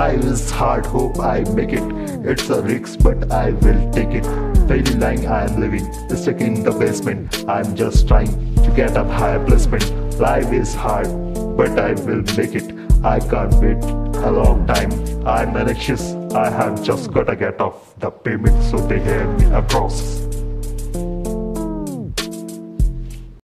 I was hard, hope I make it. It's a risk, but I will take it. Daily lying, I am living, stuck in the basement. I'm just trying to get up higher placement. Life is hard, but I will make it. I can't wait a long time. I'm anxious, I have just gotta get off the pavement, so they hear me across.